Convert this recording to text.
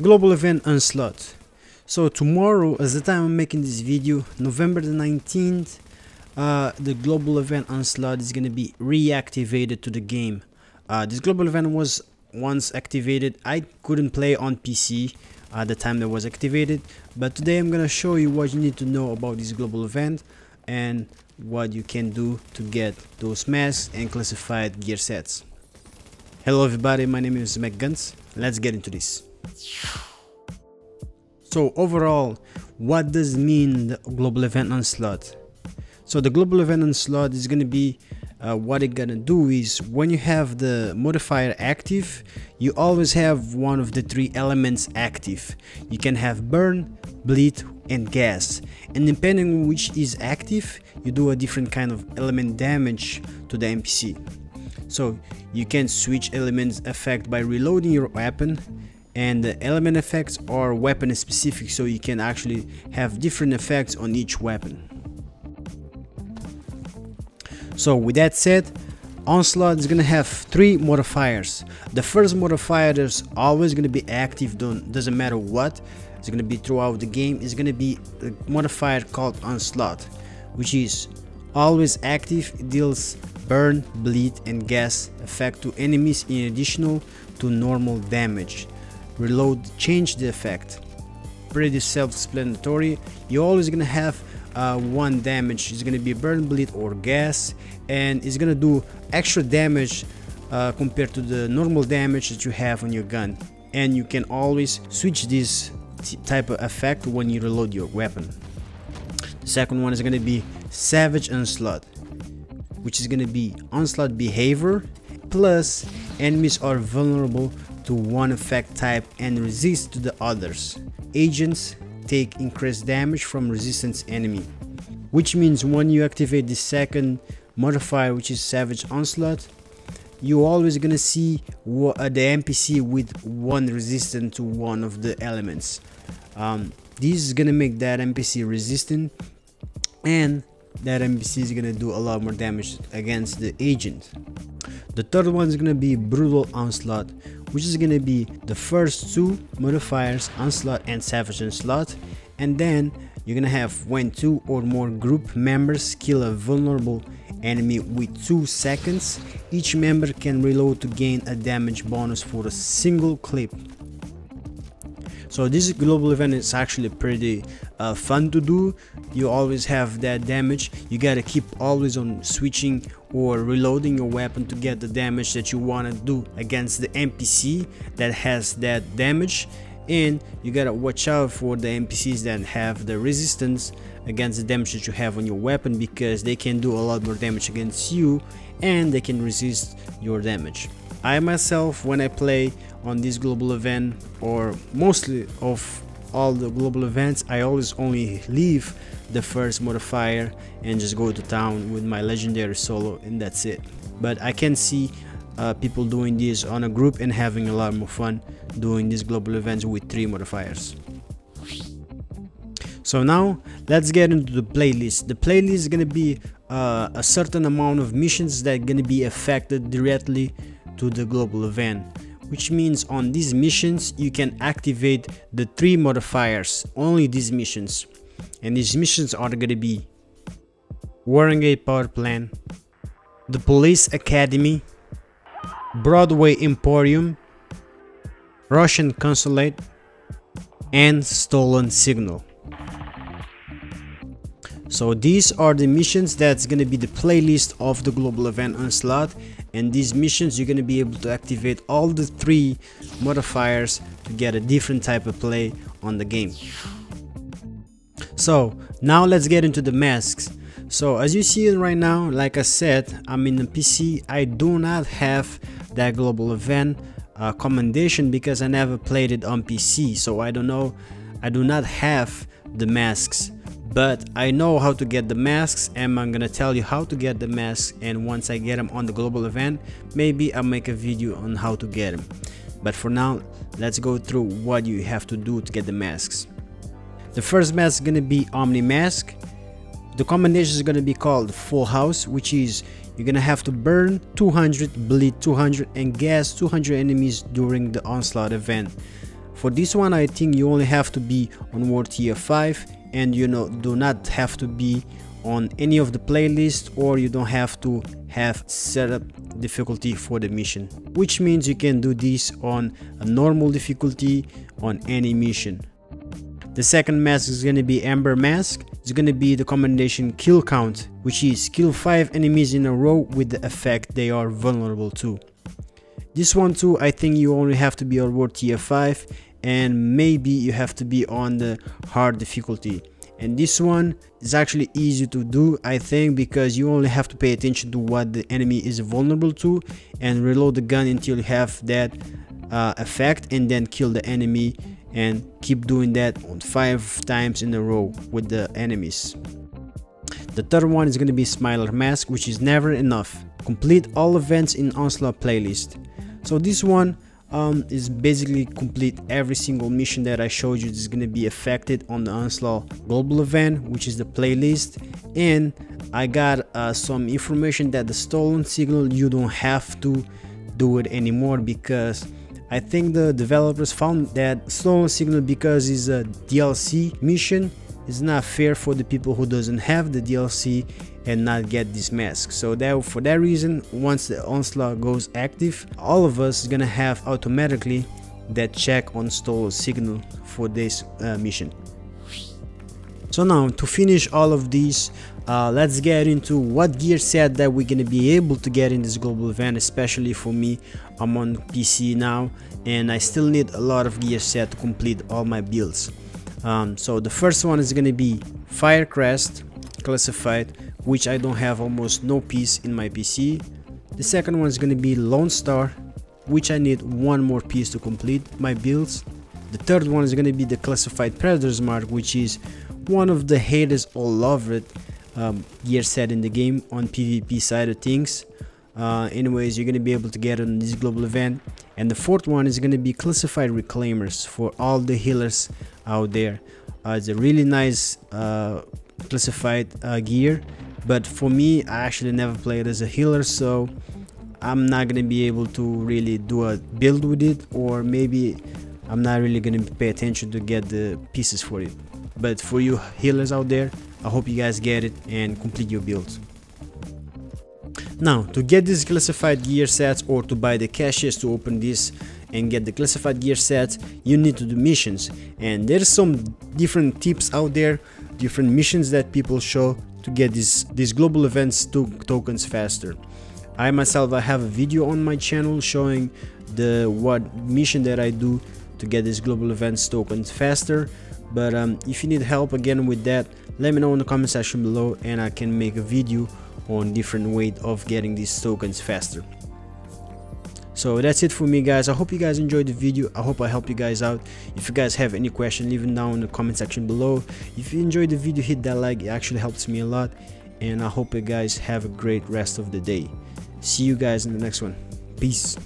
Global Event Onslaught. So tomorrow, as the time I'm making this video, November the 19th, the Global Event Onslaught is going to be reactivated to the game. This Global Event was once activated. I couldn't play on PC at the time that was activated, but today I'm going to show you what you need to know about this Global Event and what you can do to get those masks and classified gear sets. Hello everybody, my name is MacGuns. Let's get into this. So overall, what does mean the Global Event Onslaught? So the Global Event Onslaught is going to be what it's gonna do is, when you have the modifier active, you always have one of the three elements active. You can have burn, bleed and gas, and depending on which is active, you do a different kind of element damage to the NPC. So you can switch elements effect by reloading your weapon, and the element effects are weapon specific, so you can actually have different effects on each weapon. So with that said, Onslaught is gonna have three modifiers. The first modifier is always gonna be active, doesn't matter what. It's gonna be throughout the game. It's gonna be a modifier called Onslaught, which is always active. It deals burn, bleed, and gas effect to enemies in addition to normal damage. Reload change the effect. Pretty self-explanatory. You're always gonna have one damage. It's gonna be burn, bleed or gas, and it's gonna do extra damage compared to the normal damage that you have on your gun. And you can always switch this type of effect when you reload your weapon. The second one is gonna be Savage Onslaught, which is gonna be onslaught behavior plus enemies are vulnerable to one effect type and resist to the others. Agents take increased damage from resistance enemy, which means when you activate the second modifier, which is Savage Onslaught, you're always gonna see the NPC with one resistant to one of the elements. This is gonna make that NPC resistant, and that NPC is gonna do a lot more damage against the agent. The third one is gonna be Brutal Onslaught, which is gonna be the first two modifiers, Onslaught and Savage Onslaught, and then you're gonna have when two or more group members kill a vulnerable enemy with 2 seconds, each member can reload to gain a damage bonus for a single clip. So this Global Event is actually pretty fun to do. You always have that damage. You gotta keep always on switching or reloading your weapon to get the damage that you wanna do against the NPC that has that damage, and you gotta watch out for the NPCs that have the resistance against the damage that you have on your weapon, because they can do a lot more damage against you and they can resist your damage. I myself, when I play on this Global Event, or mostly of all the Global Events, I always only leave the first modifier and just go to town with my legendary solo, and that's it. But I can see people doing this on a group and having a lot more fun doing these Global Events with 3 modifiers. So now let's get into the playlist. The playlist is gonna be a certain amount of missions that are gonna be affected directly to the Global Event, which means on these missions you can activate the 3 modifiers, only these missions. And these missions are going to be Warren Gate Power Plan, The Police Academy, Broadway Emporium, Russian Consulate, and Stolen Signal. So these are the missions that's going to be the playlist of the Global Event Onslaught, and these missions you're going to be able to activate all the 3 modifiers to get a different type of play on the game. So now let's get into the masks. So as you see it right now, like I said, I'm in the PC. I do not have that Global Event commendation because I never played it on PC, so I don't know. I do not have the masks, but I know how to get the masks, and I'm gonna tell you how to get the masks, and once I get them on the Global Event, maybe I'll make a video on how to get them. But for now, let's go through what you have to do to get the masks. The first mask is gonna be Omni Mask. The combination is gonna be called Full House, which is you're gonna have to burn 200, bleed 200 and gas 200 enemies during the Onslaught event. For this one, I think you only have to be on War Tier 5 and, you know, do not have to be on any of the playlists, or you don't have to have setup difficulty for the mission, which means you can do this on a normal difficulty on any mission. The second mask is going to be Amber Mask. It's going to be the combination kill count, which is kill 5 enemies in a row with the effect they are vulnerable to. This one too, I think you only have to be on War Tier 5 and maybe you have to be on the hard difficulty. And this one is actually easy to do, I think, because you only have to pay attention to what the enemy is vulnerable to and reload the gun until you have that effect, and then kill the enemy, and keep doing that on 5 times in a row with the enemies. The third one is going to be Smiler Mask, which is never enough. Complete all events in Onslaught playlist. So this one is basically complete every single mission that I showed you is going to be affected on the Onslaught global event, which is the playlist. And I got some information that the Stolen Signal, you don't have to do it anymore, because I think the developers found that Stolen Signal, because it's a DLC mission, is not fair for the people who doesn't have the DLC and not get this mask. So that, for that reason, once the Onslaught goes active, all of us is gonna have automatically that check on Stolen Signal for this mission. So now, to finish all of these, let's get into what gear set that we're gonna be able to get in this global event. Especially for me, I'm on PC now and I still need a lot of gear set to complete all my builds. So the first one is gonna be Firecrest Classified, which I don't have almost no piece in my PC. The second one is gonna be Lone Star, which I need one more piece to complete my builds. The third one is gonna be the Classified Predator's Mark, which is one of the haters all over it gear set in the game on PvP side of things. Anyways, you're gonna be able to get on this global event. And the fourth one is gonna be Classified Reclaimers for all the healers out there. It's a really nice classified gear, but for me, I actually never played as a healer, so I'm not gonna be able to really do a build with it, or maybe I'm not really gonna pay attention to get the pieces for it. But for you healers out there, I hope you guys get it and complete your builds. Now, to get these classified gear sets, or to buy the caches to open this and get the classified gear sets, you need to do missions. And there's some different tips out there, different missions that people show to get these global events tokens faster. I myself, I have a video on my channel showing what mission that I do to get these global events tokens faster. But if you need help again with that, let me know in the comment section below and I can make a video on different ways of getting these tokens faster. So that's it for me, guys. I hope you guys enjoyed the video. I hope I helped you guys out. If you guys have any question, leave it down in the comment section below. If you enjoyed the video, hit that like, it actually helps me a lot. And I hope you guys have a great rest of the day. See you guys in the next one. Peace.